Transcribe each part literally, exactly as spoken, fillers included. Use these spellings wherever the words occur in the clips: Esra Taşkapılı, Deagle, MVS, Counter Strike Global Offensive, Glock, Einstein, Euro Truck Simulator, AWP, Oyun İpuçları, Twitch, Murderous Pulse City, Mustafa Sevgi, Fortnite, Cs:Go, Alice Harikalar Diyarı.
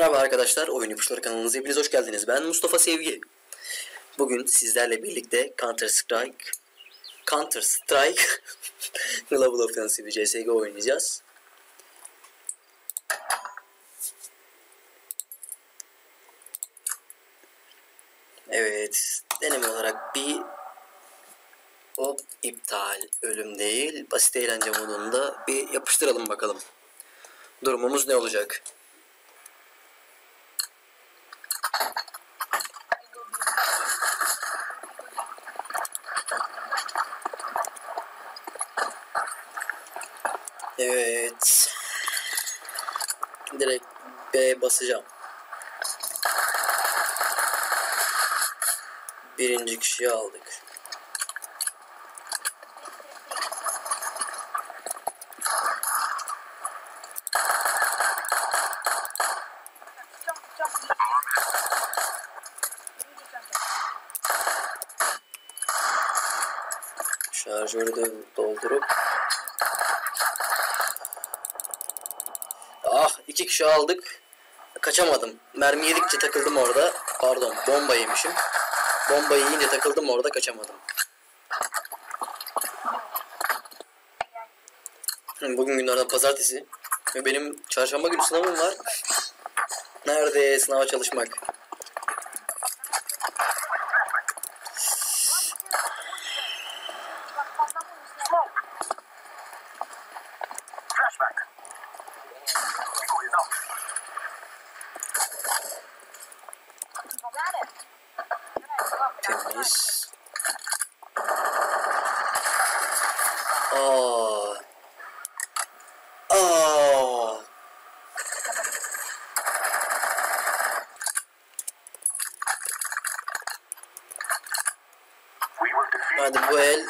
Merhaba arkadaşlar, Oyun İpuçları kanalınıza hepiniz hoş geldiniz. Ben Mustafa Sevgi. Bugün sizlerle birlikte Counter Strike Counter Strike Global Offensive C S G oynayacağız. Evet, deneme olarak bir hop iptal, ölüm değil, basit eğlence modunda bir yapıştıralım bakalım. Durumumuz ne olacak? Evet. Direkt B basacağım. Birinci kişiyi aldık. Şarjörü de doldurup ah, iki kişi aldık. Kaçamadım. Mermi yedikçe takıldım orada. Pardon, bomba yemişim. Bomba yiyince takıldım orada, kaçamadım. Bugün günlerden pazartesi. Ve benim çarşamba günü sınavım var. Nerede sınava çalışmak? Aa. Aa. Hadi bu el.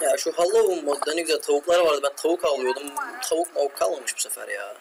Ya şu Halloween modda ne güzel tavuklar vardı, ben tavuk avlıyordum. Tavuk mavuk kalmamış bu sefer ya.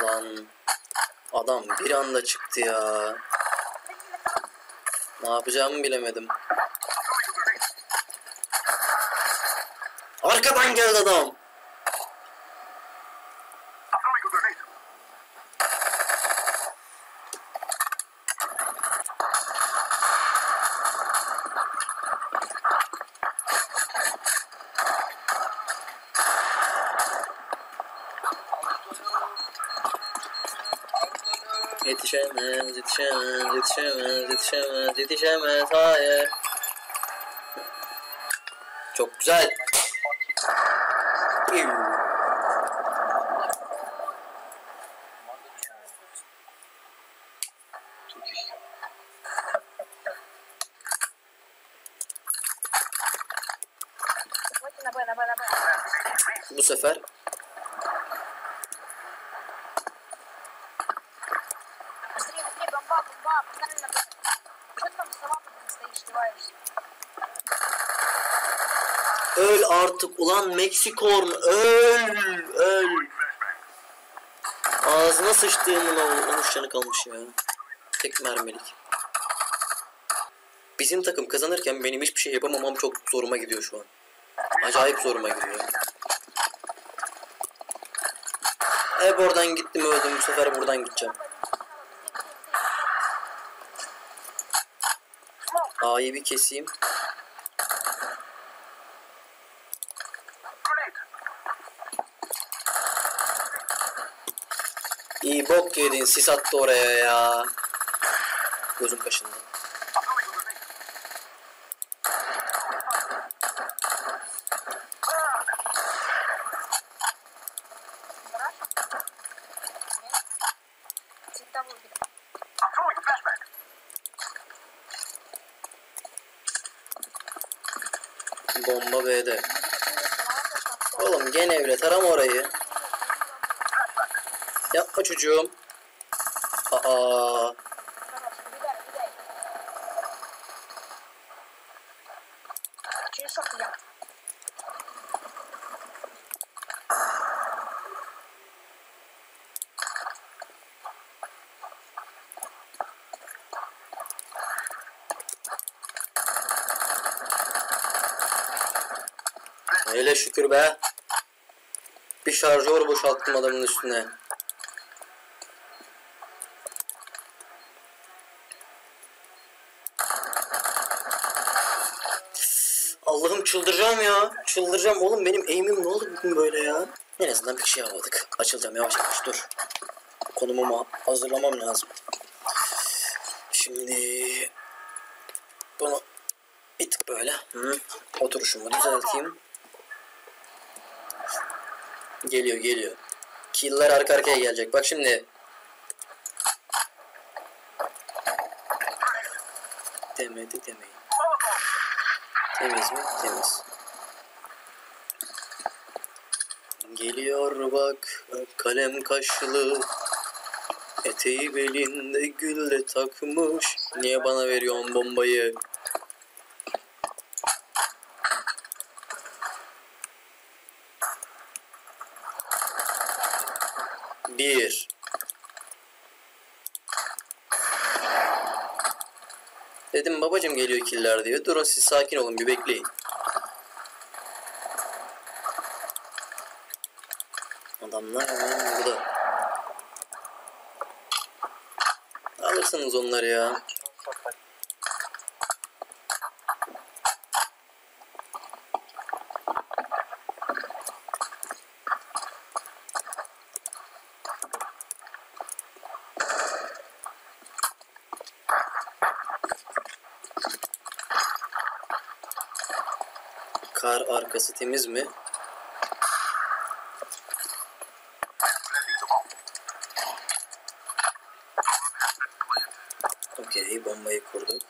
Ulan adam bir anda çıktı ya. Ne yapacağımı bilemedim. Arkadan geldi adam. Yetişemez, yetişemez, yetişemez, yetişemez, yetişemez, hayır. Çok güzel. Bu sefer öl artık ulan Meksikorn, öl öl. Ağzına sıçtığımın oğlu on üç canı kalmış ya. Tek mermilik. Bizim takım kazanırken benim hiçbir şey yapamamam çok zoruma gidiyor şu an. Acayip zoruma gidiyor. Hep oradan gittim, öldüm, bu sefer buradan gideceğim. A'yı bir keseyim. İyi bok yedin, sis attı oraya ya. Gözüm kaşındı. Bomba B'de. Oğlum gene evlet, arama orayı. Yapma çocuğum. Aa. Hele şükür be. Bir şarjör boşalttım adamın üstüne. Allah'ım çıldıracağım ya. Çıldıracağım oğlum, benim aim'im ne oldu bugün böyle ya? En azından bir şey almadık. Açılacağım yavaş yavaş, dur. Konumumu hazırlamam lazım. Şimdi bunu bir tık böyle hı, oturuşumu düzelteyim. Geliyor geliyor. Killer arka arkaya gelecek. Bak şimdi. Demedi demeyin. Temiz mi? Temiz. Geliyor bak kalem kaşlı. Eteği belinde gülle takmış. Niye bana veriyorsun bombayı? Bir. Dedim babacım geliyor killer diyor. Durun siz sakin olun bir bekleyin. Adamlar hemen burada. Alırsınız onları ya. Kar arkası temiz mi? Okey, bombayı kurduk.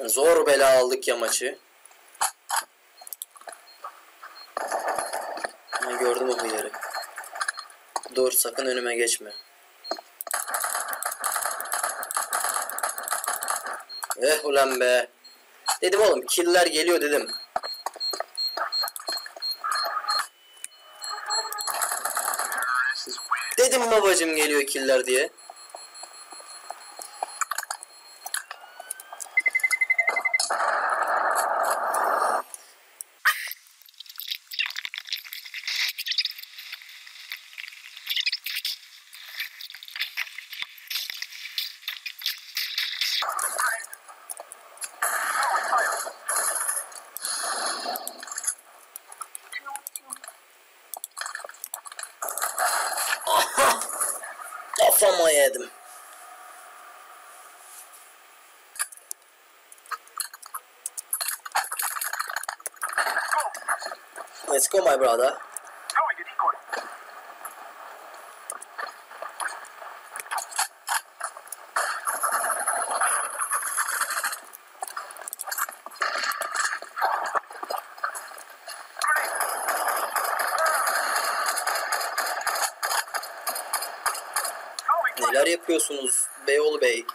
Zor bela aldık ya maçı. Ben gördüm o yeri. Dur sakın önüme geçme. Eh ulan be. Dedim oğlum killer geliyor dedim. Dedim babacım geliyor killer diye. Kafama yedim. Let's go my brother. Neler yapıyorsunuz Beyoğlu Bey?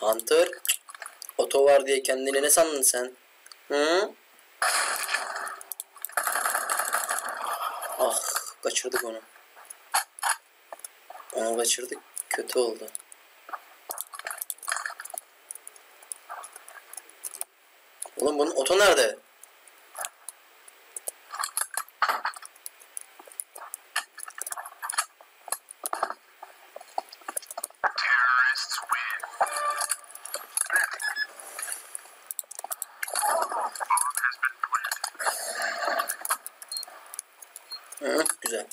Hunter, oto var diye kendini ne sandın sen? Hı? Ah, kaçırdık onu. Onu kaçırdık, kötü oldu. Oğlum bunun oto nerede? Hı, güzel.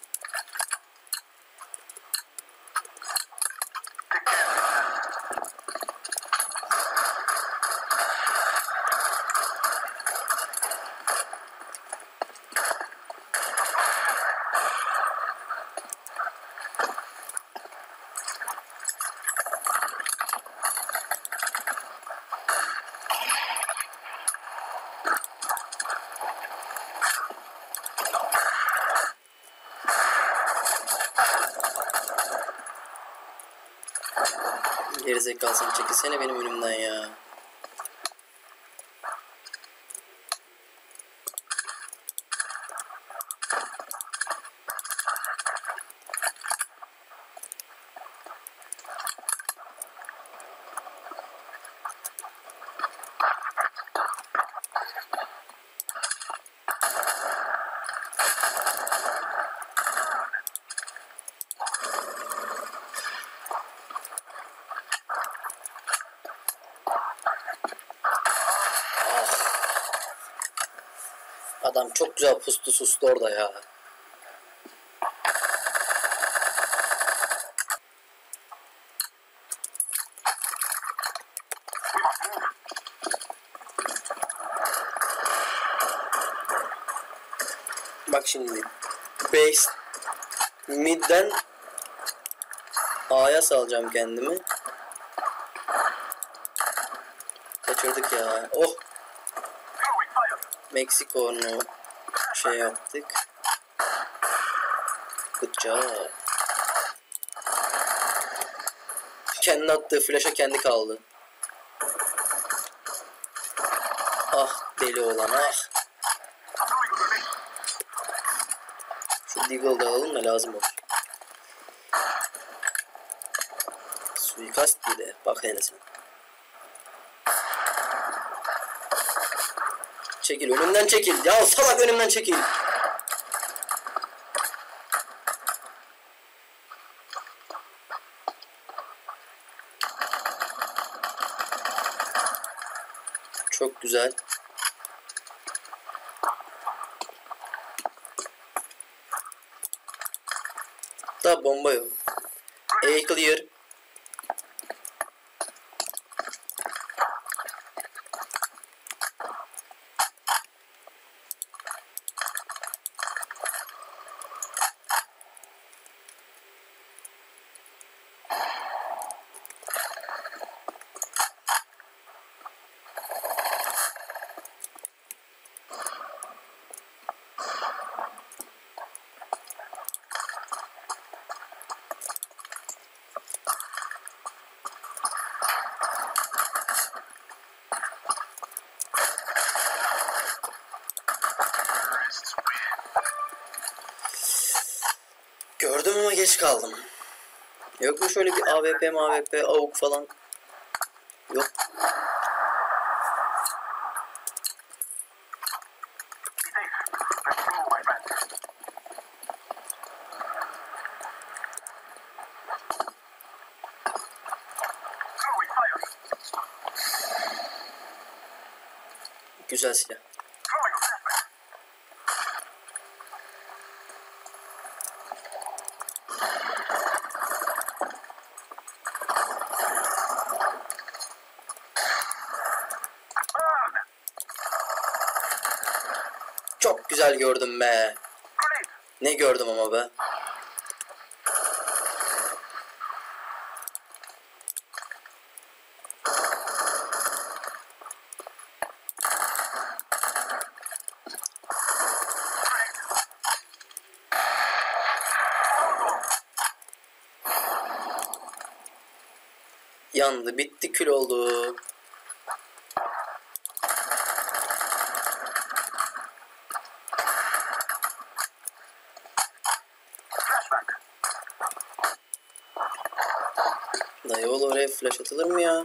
Gerizekalı sen çekilsene benim önümden ya. Adam çok güzel pustu sustu orada ya. Bak şimdi base midden A'ya salacağım kendimi. Kaçırdık ya. Oh. Meksiko'nu şey yaptık. Bıçağı. Kendi attığı flash'a kendi kaldı. Ah deli olan ah. Şu Deagle'ı da alalım da lazım olur. Suikast bile bak hele sen. Çekil önümden çekil ya salak önümden çekil. Çok güzel. Da bomba yok. A clear. Gördüm ama geç kaldım. Yok mu şöyle bir A W P, M A W P, A W P falan? Yok. Güzel silah. Çok güzel gördüm be. Ne gördüm ama be. Yandı, bitti, kül oldu. Dayıoğlu oraya flash atılır mı ya?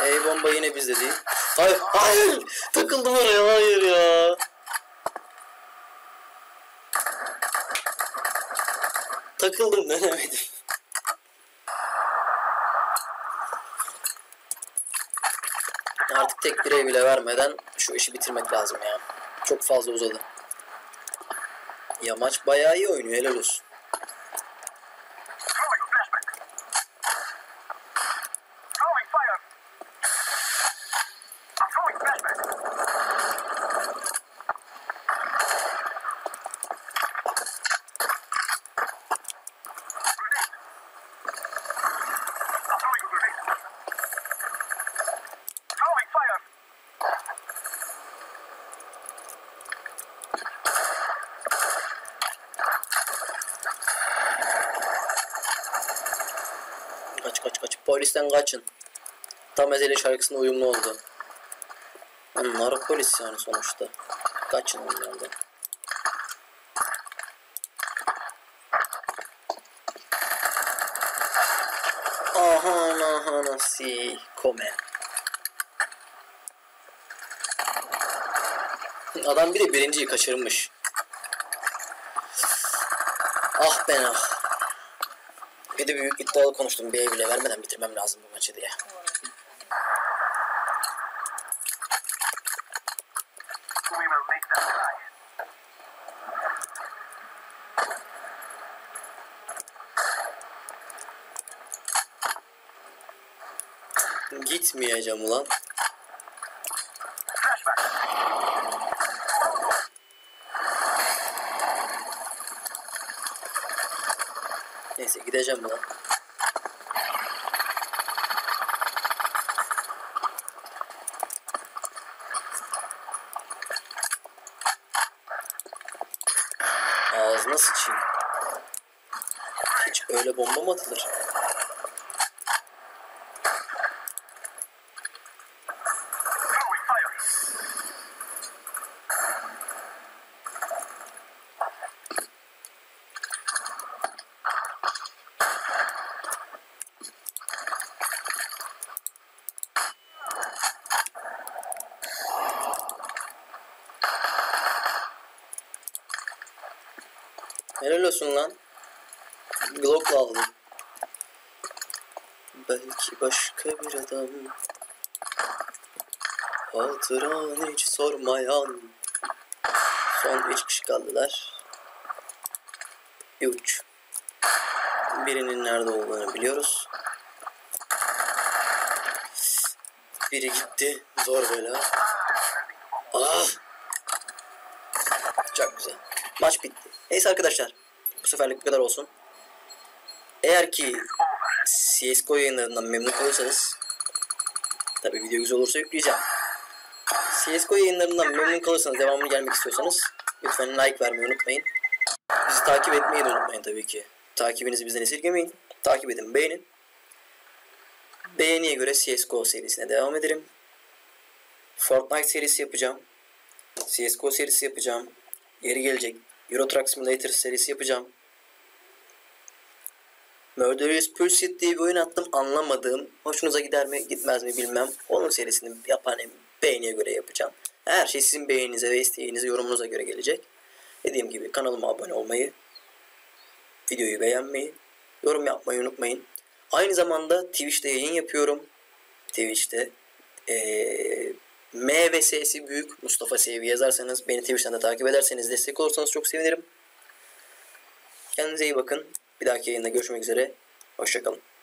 Ey bomba yine bizde değil. Hayır, hayır! Takıldım oraya, hayır ya! Takıldım, dönemedim. Artık tek birey bile vermeden şu işi bitirmek lazım ya. Çok fazla uzadı. Yamaç bayağı iyi oynuyor, helal olsun. Polisten kaçın. Tam ezeli şarkısına uyumlu oldu. Onlar polis yani sonuçta. Kaçın onlardan. Aha aha nasi come. Adam bir de birinciyi kaçırmış. Ah ben ah. Bir de büyük iddialı konuştum. B'ye bile vermeden bitirmem lazım bu maçı diye. Gitmeyeceğim ulan. Neyse gideceğim ulan. Ağzına sıçayım. Hiç öyle bomba mı atılır? Helal olsun lan. Glock'la aldım. Belki başka bir adam. Hatıran hiç sormayan. Son üç kişi kaldılar. üç. Birinin nerede olduğunu biliyoruz. Biri gitti. Zor bela. Ah! Çok güzel. Maç bitti. Neyse arkadaşlar, bu seferlik bu kadar olsun. Eğer ki C S G O yayınlarından memnun kalırsanız, tabi video güzel olursa yükleyeceğim. C S G O yayınlarından memnun kalırsanız, devamını gelmek istiyorsanız lütfen like vermeyi unutmayın. Bizi takip etmeyi de unutmayın tabii ki. Takibinizi bizden esirgemeyin. Takip edin, beğenin. Beğeniye göre C S G O serisine devam ederim. Fortnite serisi yapacağım. C S G O serisi yapacağım. Yeri gelecek Euro Truck Simulator serisi yapacağım. Murderous Pulse City diye bir oyun attım, anlamadığım, hoşunuza gider mi gitmez mi bilmem. Onun serisini yapan beğeniye göre yapacağım. Her şey sizin beğeninize ve isteğinize, yorumunuza göre gelecek. Dediğim gibi kanalıma abone olmayı, videoyu beğenmeyi, yorum yapmayı unutmayın. Aynı zamanda Twitch'te yayın yapıyorum. Twitch'te ee, M V S'si büyük Mustafa Sevgi yazarsanız, beni Twitch'ten de takip ederseniz, destek olursanız çok sevinirim. Kendinize iyi bakın. Bir dahaki yayında görüşmek üzere. Hoşçakalın.